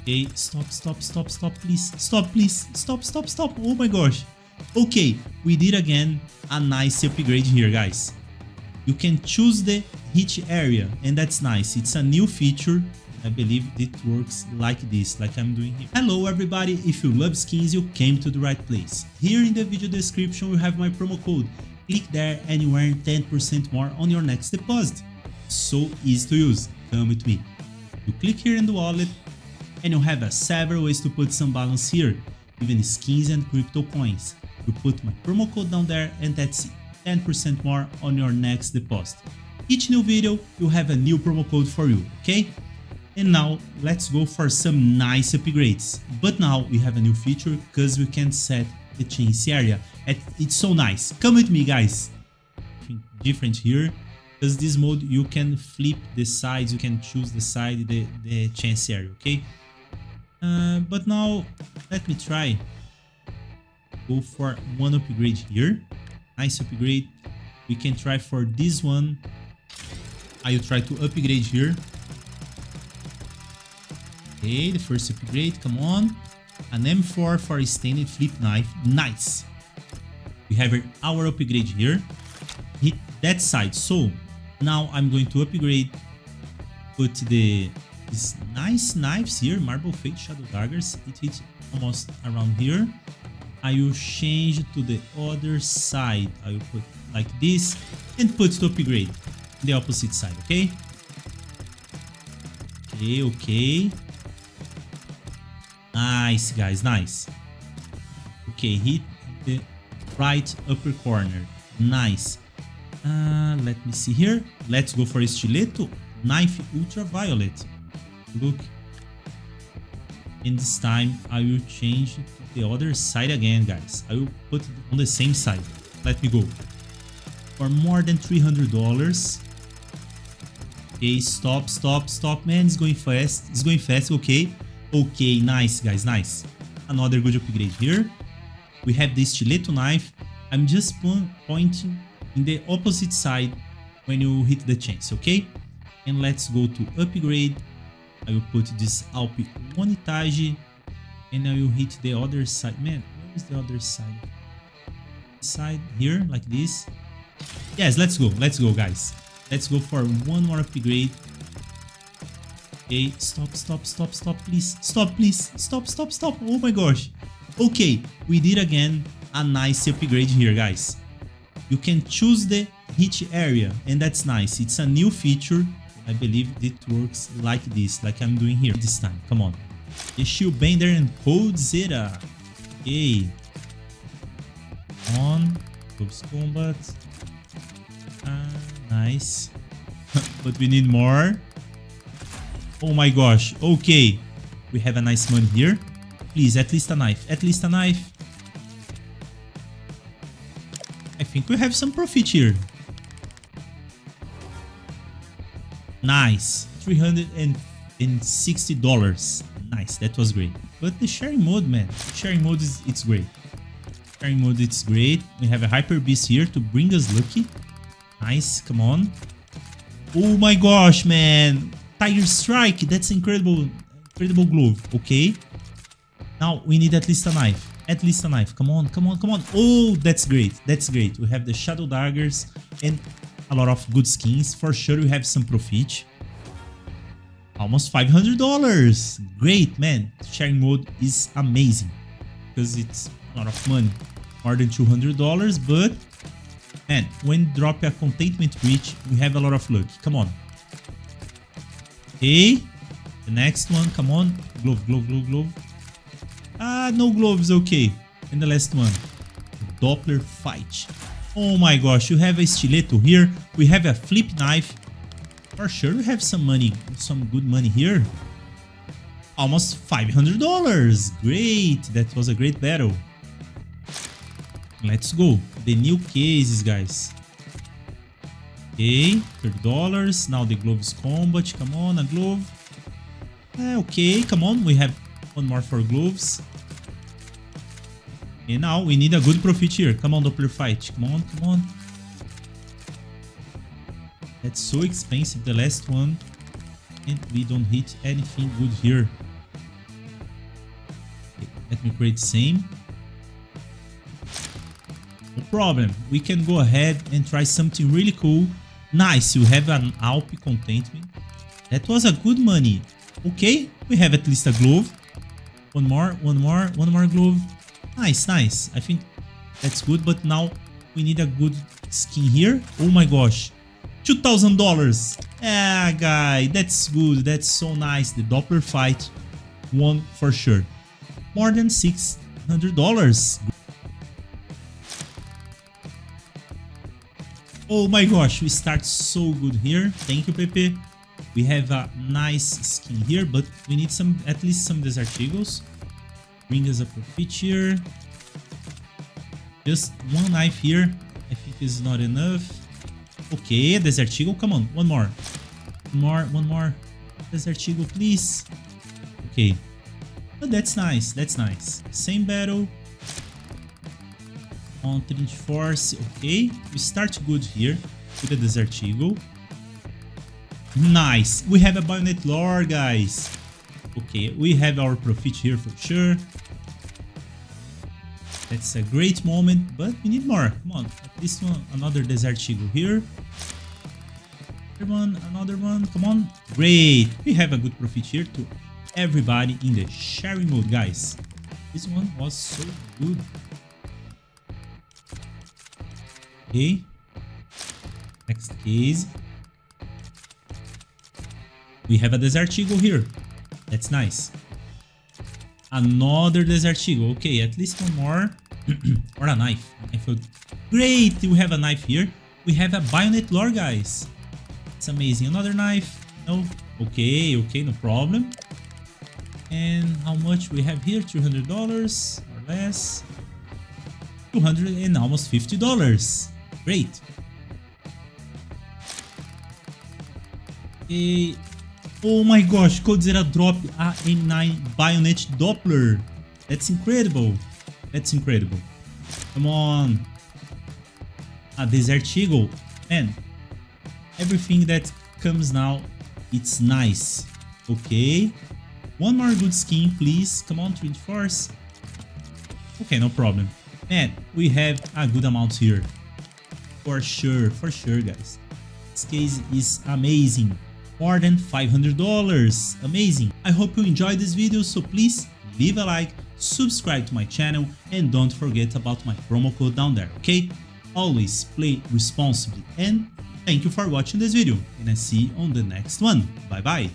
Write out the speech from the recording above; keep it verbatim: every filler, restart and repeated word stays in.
Okay, stop, stop, stop, stop, please. Stop, please. Stop, stop, stop. Oh my gosh. Okay, we did again a nice upgrade here, guys. You can choose the hit area, and that's nice. It's a new feature. I believe it works like this, like I'm doing here. Hello everybody, if you love skins, you came to the right place. Here in the video description you have my promo code. Click there and you earn ten percent more on your next deposit. So easy to use, come with me. You click here in the wallet and you have uh, several ways to put some balance here, even skins and crypto coins. You put my promo code down there and that's it, ten percent more on your next deposit. Each new video you have a new promo code for you, okay? And now let's go for some nice upgrades. But now we have a new feature because we can set the chance area. It's so nice. Come with me, guys. Different here because this mode you can flip the sides, you can choose the side, the, the chance area. Okay. Uh, but now let me try. Go for one upgrade here. Nice upgrade. We can try for this one. I will try to upgrade here. Okay, the first upgrade, come on. An M four for a standard flip knife, nice. We have our upgrade here. Hit that side, so now I'm going to upgrade. Put the these nice knives here, marble fade, shadow daggers. It hits almost around here. I will change to the other side. I will put like this and put to upgrade the opposite side, okay? Okay, okay. Nice, guys, nice. Okay, hit the right upper corner. Nice. Uh, let me see here. Let's go for a stiletto knife ultraviolet. Look. And this time I will change to the other side again, guys. I will put it on the same side. Let me go. For more than three hundred dollars. Okay, stop, stop, stop, man. It's going fast. It's going fast, okay. Okay, nice, guys, nice. Another good upgrade here. We have the stiletto knife. I'm just pointing in the opposite side when you hit the chance, okay? And let's go to upgrade. I will put this Alpi Montage and I will hit the other side. Man, where is the other side? Side here, like this. Yes, let's go, let's go, guys. Let's go for one more upgrade. Okay, stop, stop, stop, stop, please. Stop, please. Stop, stop, stop. Oh my gosh. Okay, we did again a nice upgrade here, guys. You can choose the hit area, and that's nice. It's a new feature. I believe it works like this, like I'm doing here this time. Come on. The Shield Bender and Code Zeta. Okay. On. Close Combat. Ah, nice. But we need more. Oh my gosh, okay. We have a nice one here. Please, at least a knife, at least a knife. I think we have some profit here. Nice, three hundred sixty dollars. Nice, that was great. But the sharing mode, man, sharing mode, is it's great. Sharing mode, it's great. We have a hyper beast here to bring us lucky. Nice, come on. Oh my gosh, man. Tiger strike, that's incredible, incredible glove, okay. Now we need at least a knife, at least a knife, come on, come on, come on. Oh, that's great, that's great. We have the shadow daggers and a lot of good skins, for sure we have some profit. Almost five hundred dollars, great, man. Sharing mode is amazing, because it's a lot of money, more than two hundred dollars, but man, when drop a containment breach, we have a lot of luck, come on. Okay, the next one, come on, glove, glove, glove, glove. Ah, no gloves, okay. And the last one, Doppler fight. Oh my gosh, you have a stiletto here, we have a flip knife. For sure we have some money, some good money here. Almost five hundred dollars, great, that was a great battle. Let's go, the new cases, guys. Okay, thirty dollars, now the gloves combat, come on, a glove. Uh, okay, come on, we have one more for gloves. And now we need a good profit here, come on Doppler fight, come on, come on. That's so expensive, the last one. And we don't hit anything good here. Let me create same. No problem. We can go ahead and try something really cool. Nice, you have an Alp contentment. That was a good money. Okay, we have at least a glove. One more, one more, one more glove. Nice, nice. I think that's good, but now we need a good skin here. Oh my gosh. two thousand dollars. Yeah, guy, that's good. That's so nice. The Doppler fight won for sure. More than six hundred dollars. Oh my gosh, we start so good here. Thank you, Pepe. We have a nice skin here, but we need some, at least some Desert Eagles. Bring us a profit here. Just one knife here. I think it's not enough. Okay, Desert Eagle, come on, one more. One more, one more. Desert Eagle, please. Okay. But that's nice, that's nice. Same battle. On Twin Force, okay. We start good here with the Desert Eagle. Nice, we have a Bayonet Lore, guys. Okay, we have our profit here for sure. That's a great moment, but we need more. Come on, at least one, another Desert Eagle here. Another one, another one, come on. Great, we have a good profit here to everybody in the sharing mode, guys. This one was so good. Okay, next case. We have a Desert Eagle here. That's nice. Another Desert Eagle. Okay, at least one more. Or a knife. I thought, great, we have a knife here. We have a Bayonet Lore, guys. It's amazing. Another knife. No. Okay, okay, no problem. And how much we have here? two hundred dollars or less. two hundred dollars and almost fifty dollars. Great. Okay. Oh my gosh, Code Zeta dropped a M nine bayonet Doppler. That's incredible. That's incredible. Come on. A Desert Eagle. Man, everything that comes now, it's nice. Okay. One more good skin, please. Come on, Twin Force. Okay, no problem. Man, we have a good amount here. For sure, for sure, guys. This case is amazing. More than five hundred dollars. Amazing. I hope you enjoyed this video, so please leave a like, subscribe to my channel, and don't forget about my promo code down there, okay? Always play responsibly, and thank you for watching this video, and I see you on the next one. Bye bye.